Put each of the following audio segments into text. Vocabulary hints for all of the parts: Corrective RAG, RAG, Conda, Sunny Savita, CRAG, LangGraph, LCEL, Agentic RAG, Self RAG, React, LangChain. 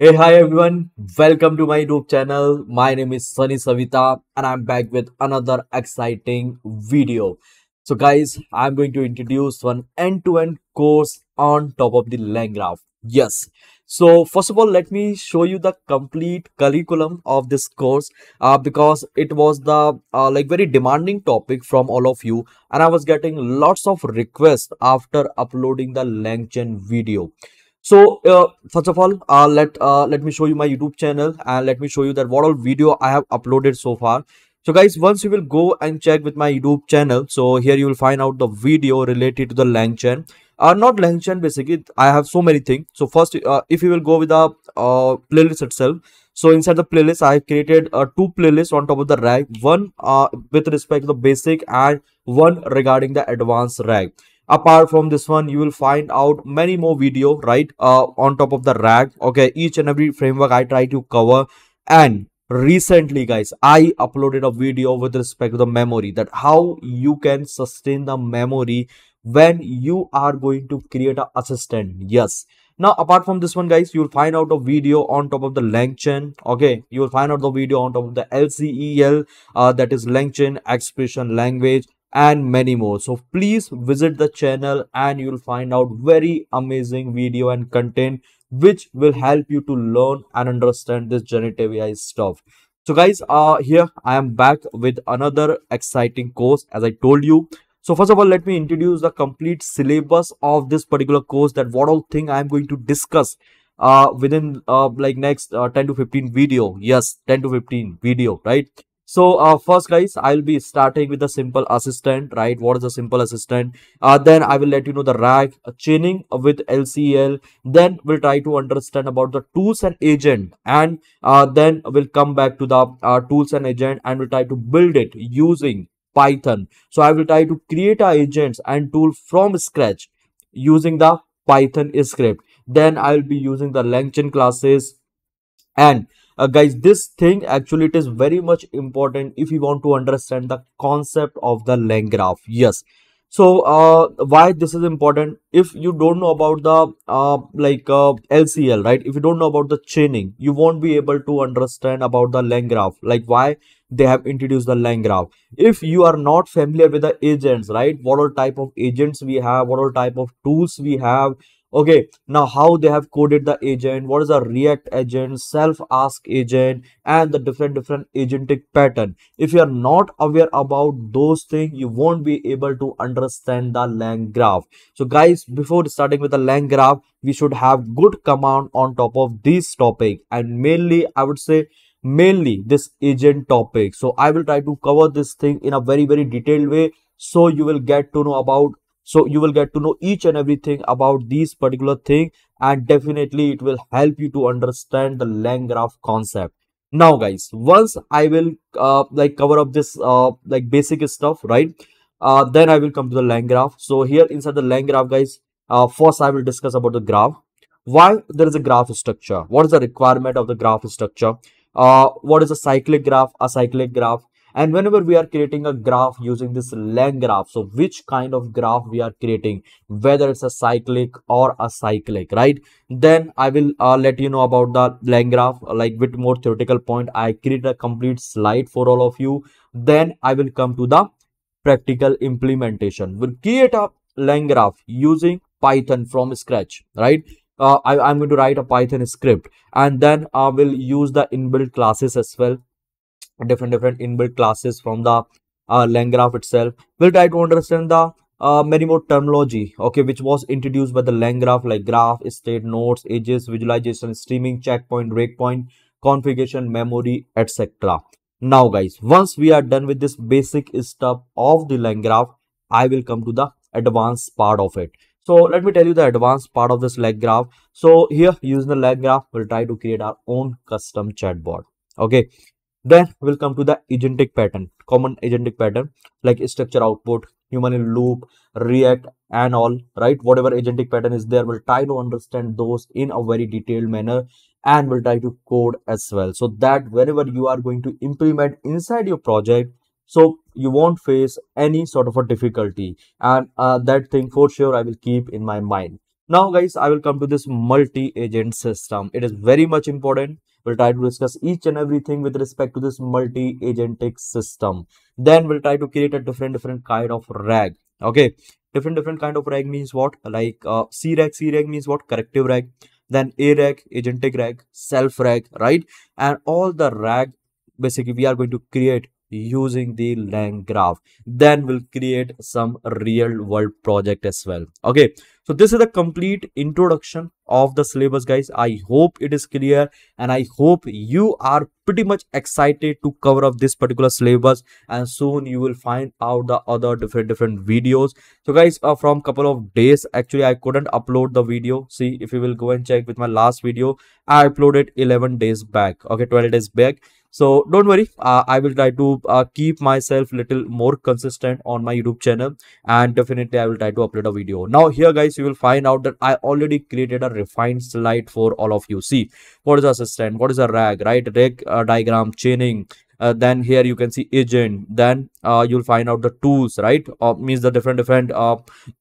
Hey, hi everyone, welcome to my YouTube channel. My name is Sunny Savita and I'm back with another exciting video. So guys, I'm going to introduce one end-to-end course on top of the LangGraph. Yes. So first of all, let me show you the complete curriculum of this course because it was the very demanding topic from all of you, and I was getting lots of requests after uploading the LangChain video. So first of all, let me show you my YouTube channel and let me show you that what all video I have uploaded so far. So guys, once you will go and check with my YouTube channel, so here you will find out the video related to the LangChain. Not LangChain, basically I have so many things. So first, if you will go with the playlist itself, so inside the playlist I have created two playlists on top of the RAG, one with respect to the basic and one regarding the advanced RAG. Apart from this one, you will find out many more video, right, on top of the RAG. Okay, each and every framework I try to cover. And recently guys, I uploaded a video with respect to the memory, that how you can sustain the memory when you are going to create an assistant. Yes. Now apart from this one guys, you will find out a video on top of the LangChain. Okay, you will find out the video on top of the LCEL, that is LangChain expression language, and many more. So please visit the channel and you will find out very amazing video and content which will help you to learn and understand this generative AI stuff. So guys, here I am back with another exciting course, as I told you. So first of all, let me introduce the complete syllabus of this particular course, that what all thing I am going to discuss within next 10 to 15 video. Yes, 10 to 15 video, right? So first guys, I'll be starting with the simple assistant, right? What is a simple assistant? Then I will let you know the RAG, chaining with LCEL. Then we'll try to understand about the tools and agent, and then we'll come back to the tools and agent, and we'll try to build it using Python. So I will try to create our agents and tool from scratch using the Python script. Then I'll be using the LangChain classes. And guys, this thing actually it is very much important if you want to understand the concept of the LangGraph. Yes. So why this is important? If you don't know about the LCL, right? If you don't know about the chaining, you won't be able to understand about the LangGraph, like why they have introduced the LangGraph. If you are not familiar with the agents, right? What all type of agents we have, what all type of tools we have. Okay, now how they have coded the agent, what is a React agent, self-ask agent, and the different agentic pattern. If you are not aware about those things, you won't be able to understand the LangGraph. So guys, before starting with the LangGraph, we should have good command on top of this topic, and mainly I would say mainly this agent topic. So I will try to cover this thing in a very, very detailed way, so you will get to know about each and everything about these particular thing, and definitely it will help you to understand the LangGraph concept. Now guys, once I will cover up this basic stuff, right? Then I will come to the LangGraph. So here inside the LangGraph guys, first I will discuss about the graph. Why there is a graph structure? What is the requirement of the graph structure? What is a cyclic graph, acyclic graph? And whenever we are creating a graph using this LangGraph, so which kind of graph we are creating, whether it's a cyclic or acyclic, right? Then I will let you know about the LangGraph, with more theoretical point. I created a complete slide for all of you. Then I will come to the practical implementation. We'll create a LangGraph using Python from scratch, right? I'm going to write a Python script, and then I will use the inbuilt classes as well. Different inbuilt classes from the LangGraph itself. We'll try to understand the many more terminology, okay, which was introduced by the LangGraph, like graph, state, nodes, edges, visualization, streaming, checkpoint, breakpoint, configuration, memory, etc. Now guys, once we are done with this basic stuff of the LangGraph, I will come to the advanced part of it. So let me tell you the advanced part of this LangGraph. So here, using the LangGraph, we'll try to create our own custom chatbot, okay. Then we'll come to the agentic pattern, common agentic pattern, like structure output, human in loop, React, and all, right? Whatever agentic pattern is there, we'll try to understand those in a very detailed manner, and we'll try to code as well, so that whenever you are going to implement inside your project, so you won't face any sort of a difficulty. And that thing for sure I will keep in my mind. Now guys, I will come to this multi-agent system. It is very much important. We'll try to discuss each and everything with respect to this multi-agentic system. Then we'll try to create a different kind of RAG. Okay, different kind of RAG means what? Like CRAG means what? Corrective RAG. Then RAG, Agentic RAG, Self RAG, right? And all the RAG basically we are going to create using the LangGraph. Then we'll create some real world project as well. Okay, so this is the complete introduction of the syllabus, guys. I hope it is clear and I hope you are pretty much excited to cover up this particular syllabus, and soon you will find out the other different videos. So guys, from couple of days actually I couldn't upload the video. See, if you will go and check with my last video, I uploaded 11 days back, okay, 12 days back. So don't worry, I will try to keep myself little more consistent on my YouTube channel, and definitely I will try to upload a video. Now here guys, you will find out that I already created a refined slide for all of you. See, what is assistant, what is a RAG, right? RAG diagram, chaining, then here you can see agent, then you'll find out the tools, right? Means the different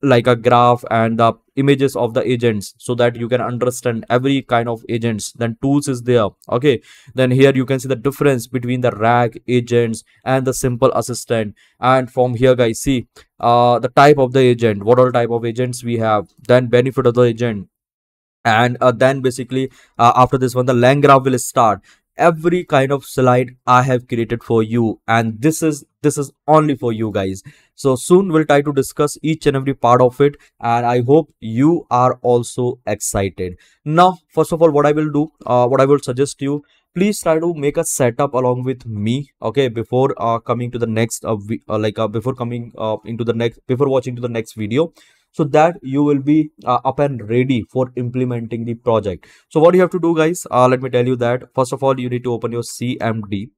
like a graph and the images of the agents, so that you can understand every kind of agents. Then tools is there, okay. Then here you can see the difference between the RAG agents and the simple assistant. And from here guys, see the type of the agent, what all type of agents we have, then benefit of the agent, and then basically after this one the LangGraph will start. Every kind of slide I have created for you, and this is only for you guys. So soon we'll try to discuss each and every part of it, and I hope you are also excited. Now first of all, what I will do, what I will suggest you, please try to make a setup along with me, okay, before coming to the next before coming into the next, before watching to the next video, so that you will be up and ready for implementing the project. So what you have to do guys, let me tell you that first of all you need to open your CMD.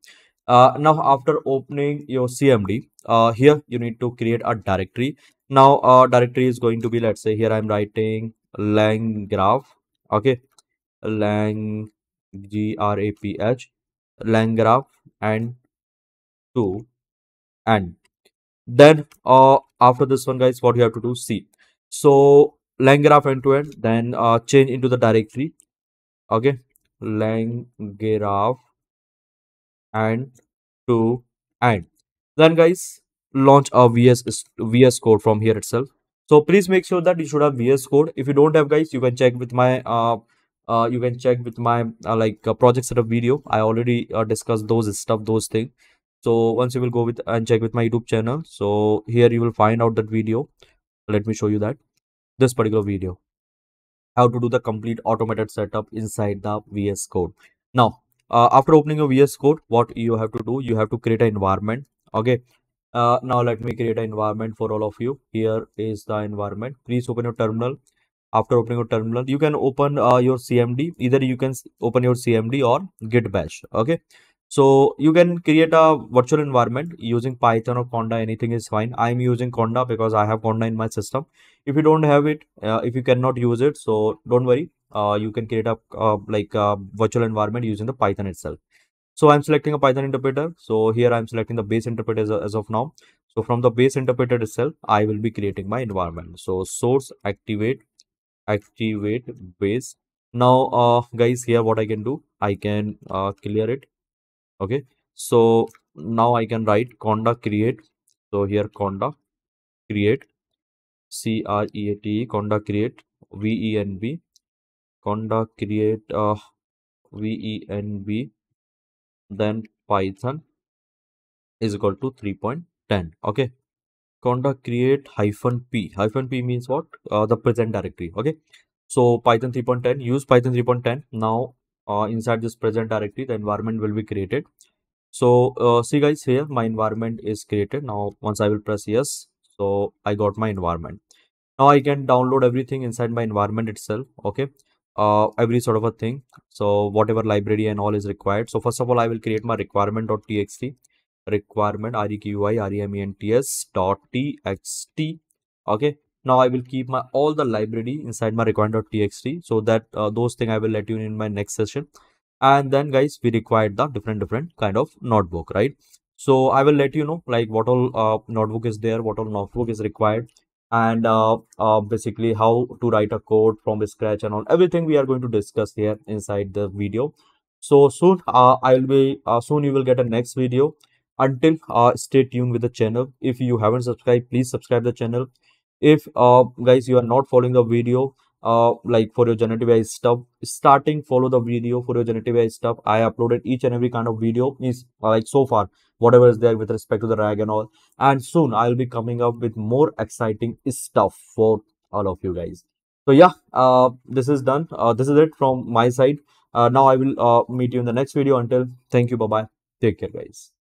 Now after opening your CMD, here you need to create a directory. Now directory is going to be, let's say here I'm writing LangGraph, okay, LangGraph, LangGraph and 2, and then after this one guys, what you have to do, see, so LangGraph end-to-end, then change into the directory, okay, LangGraph and to end. Then guys, launch a VS Code from here itself. So please make sure that you should have VS Code. If you don't have guys, you can check with my project setup video. I already discussed those things. So once you will go with and check with my YouTube channel, so here you will find out that video. Let me show you that, this particular video, how to do the complete automated setup inside the VS Code. Now after opening a VS Code, what you have to do, you have to create an environment, okay. Now let me create an environment for all of you. Here is the environment. Please open your terminal. After opening your terminal, you can open your CMD. Either you can open your CMD or git bash, okay. So you can create a virtual environment using Python or Conda, anything is fine. I'm using Conda because I have Conda in my system. If you don't have it, if you cannot use it, so don't worry. You can create a virtual environment using the Python itself. So I'm selecting a Python interpreter. So here I'm selecting the base interpreter as of now. So from the base interpreter itself, I will be creating my environment. So source activate base. Now guys, here what I can do, I can clear it. Okay, so now I can write Conda create. So here Conda create, CREATE, Conda create VENB, Conda create VENB, then Python is equal to 3.10. Okay, Conda create -p. -p means what? The present directory. Okay, so Python 3.10, use Python 3.10 now. Inside this present directory the environment will be created. So see guys, here my environment is created. Now once I will press yes, so I got my environment. Now I can download everything inside my environment itself, okay, every sort of a thing, so whatever library and all is required. So first of all I will create my requirement.txt, requirement requirements.txt, okay. Now I will keep my all the library inside my requirement.txt, so that those things I will let you in my next session. And then guys, we required the different kind of notebook, right? So I will let you know like what all notebook is there, what all notebook is required. and basically how to write a code from scratch and all, everything we are going to discuss here inside the video. So soon soon you will get a next video. Until stay tuned with the channel. If you haven't subscribed, please subscribe the channel. If guys, you are not following the video like for your generative AI stuff, follow the video for your generative AI stuff. I uploaded each and every kind of video is like so far, whatever is there with respect to the RAG and all. And soon I'll be coming up with more exciting stuff for all of you guys. So yeah, this is done. This is it from my side. Now I will meet you in the next video. Until, thank you. Bye bye. Take care, guys.